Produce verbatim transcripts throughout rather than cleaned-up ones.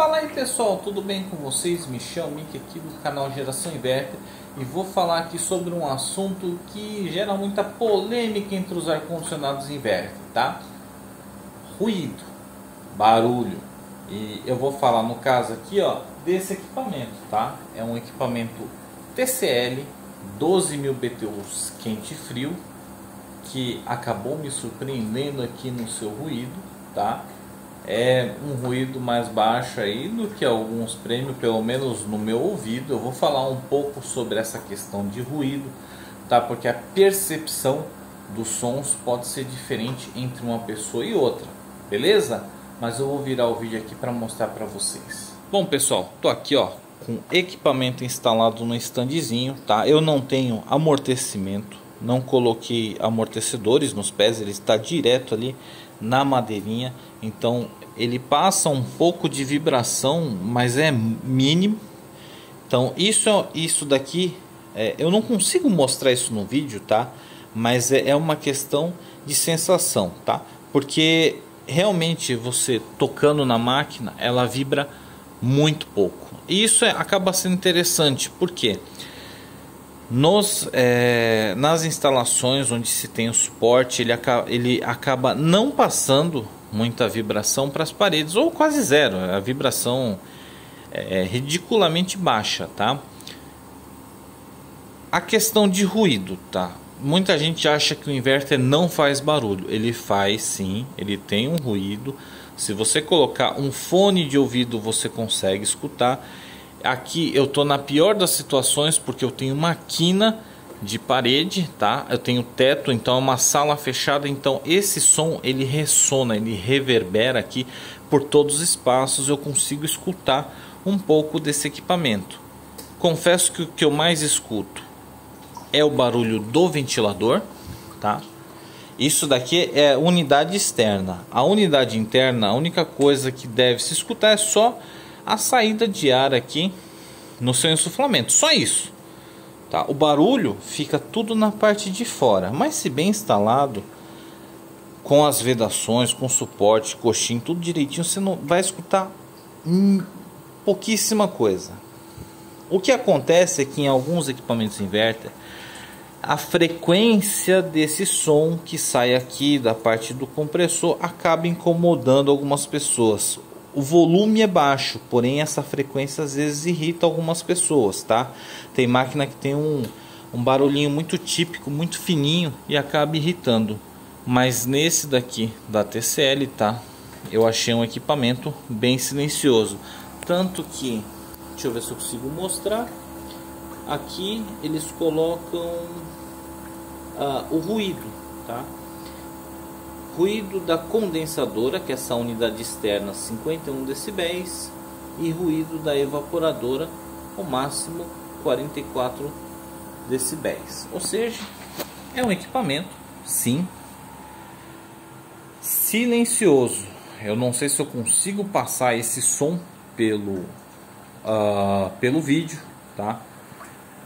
Fala aí pessoal, tudo bem com vocês? Me chamo Mick aqui do canal Geração Inverter e vou falar aqui sobre um assunto que gera muita polêmica entre os ar-condicionados inverter, tá? Ruído, barulho. E eu vou falar no caso aqui, ó, desse equipamento, tá? É um equipamento T C L doze mil B T Us quente e frio que acabou me surpreendendo aqui no seu ruído, tá? É um ruído mais baixo aí do que alguns prêmios, pelo menos no meu ouvido. Eu vou falar um pouco sobre essa questão de ruído, tá? Porque a percepção dos sons pode ser diferente entre uma pessoa e outra, beleza? Mas eu vou virar o vídeo aqui para mostrar para vocês. Bom pessoal, tô aqui ó com equipamento instalado no standzinho, tá? Eu não tenho amortecimento, não coloquei amortecedores nos pés, ele está direto ali na madeirinha, então ele passa um pouco de vibração, mas é mínimo. Então isso, isso daqui, é, eu não consigo mostrar isso no vídeo, tá? Mas é, é uma questão de sensação, tá? Porque realmente você tocando na máquina, ela vibra muito pouco. E isso é, acaba sendo interessante, porque Nos, é, nas instalações onde se tem o suporte, ele acaba, ele acaba não passando muita vibração para as paredes, ou quase zero. A vibração é ridiculamente baixa, tá? A questão de ruído, tá? Muita gente acha que o inverter não faz barulho. Ele faz sim, ele tem um ruído. Se você colocar um fone de ouvido, você consegue escutar. Aqui eu tô na pior das situações, porque eu tenho uma quina de parede, tá? Eu tenho teto, então é uma sala fechada, então esse som ele ressona, ele reverbera aqui por todos os espaços. Eu consigo escutar um pouco desse equipamento. Confesso que o que eu mais escuto é o barulho do ventilador, tá? Isso daqui é unidade externa. A unidade interna, a única coisa que deve se escutar é só a saída de ar aqui no seu insuflamento, só isso, tá? O barulho fica tudo na parte de fora, mas se bem instalado, com as vedações, com suporte, coxinho, tudo direitinho, você não vai escutar hum, pouquíssima coisa. O que acontece é que em alguns equipamentos inverter, a frequência desse som que sai aqui da parte do compressor acaba incomodando algumas pessoas. O volume é baixo, porém essa frequência às vezes irrita algumas pessoas, tá? Tem máquina que tem um, um barulhinho muito típico, muito fininho e acaba irritando. Mas nesse daqui da T C L, tá? Eu achei um equipamento bem silencioso. Tanto que, deixa eu ver se eu consigo mostrar. Aqui eles colocam uh, o ruído, tá? Ruído da condensadora, que é essa unidade externa, cinquenta e um decibéis, e ruído da evaporadora, o máximo quarenta e quatro decibéis. Ou seja, é um equipamento, sim, silencioso. Eu não sei se eu consigo passar esse som pelo, uh, pelo vídeo, tá?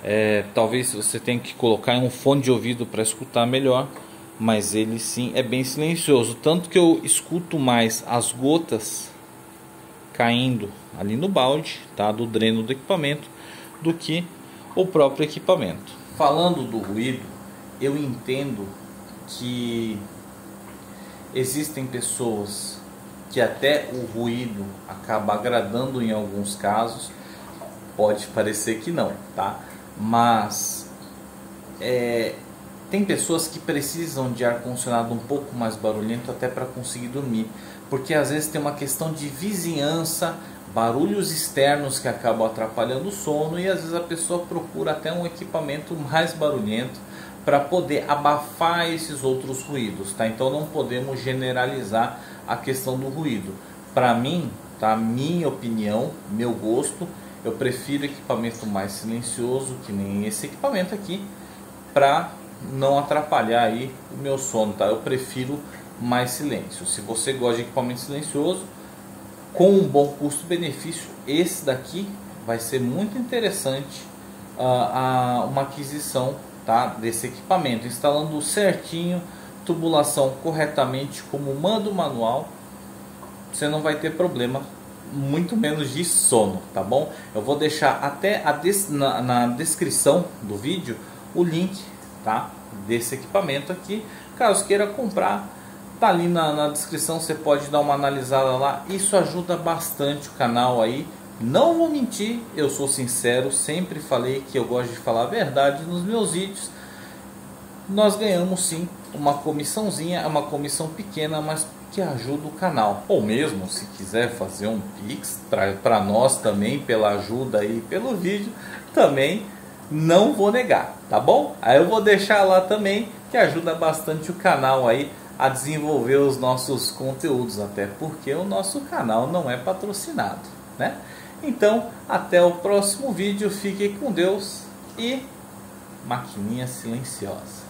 É, talvez você tenha que colocar um fone de ouvido para escutar melhor. Mas ele sim é bem silencioso, tanto que eu escuto mais as gotas caindo ali no balde, tá, do dreno do equipamento, do que o próprio equipamento. Falando do ruído, eu entendo que existem pessoas que até o ruído acaba agradando em alguns casos, pode parecer que não, tá? Mas é... tem pessoas que precisam de ar-condicionado um pouco mais barulhento até para conseguir dormir, porque às vezes tem uma questão de vizinhança, barulhos externos que acabam atrapalhando o sono, e às vezes a pessoa procura até um equipamento mais barulhento para poder abafar esses outros ruídos, tá? Então não podemos generalizar a questão do ruído. Para mim, tá? Minha opinião, meu gosto, eu prefiro equipamento mais silencioso, que nem esse equipamento aqui, para não atrapalhar aí o meu sono, tá? Eu prefiro mais silêncio. Se você gosta de equipamento silencioso, com um bom custo-benefício, esse daqui vai ser muito interessante a uh, uh, uma aquisição, tá? Desse equipamento, instalando certinho, tubulação corretamente como manda o manual, você não vai ter problema muito menos de sono, tá bom? Eu vou deixar até a des na, na descrição do vídeo o link, tá, desse equipamento aqui, caso queira comprar. Tá ali na, na descrição, você pode dar uma analisada lá. Isso ajuda bastante o canal aí. Não vou mentir, eu sou sincero, sempre falei que eu gosto de falar a verdade nos meus vídeos. Nós ganhamos sim uma comissãozinha, é uma comissão pequena, mas que ajuda o canal. Ou mesmo, se quiser fazer um Pix para nós também, pela ajuda aí, pelo vídeo, também não vou negar, tá bom? Aí eu vou deixar lá também, que ajuda bastante o canal aí a desenvolver os nossos conteúdos, até porque o nosso canal não é patrocinado, né? Então, até o próximo vídeo, fique com Deus e maquininha silenciosa.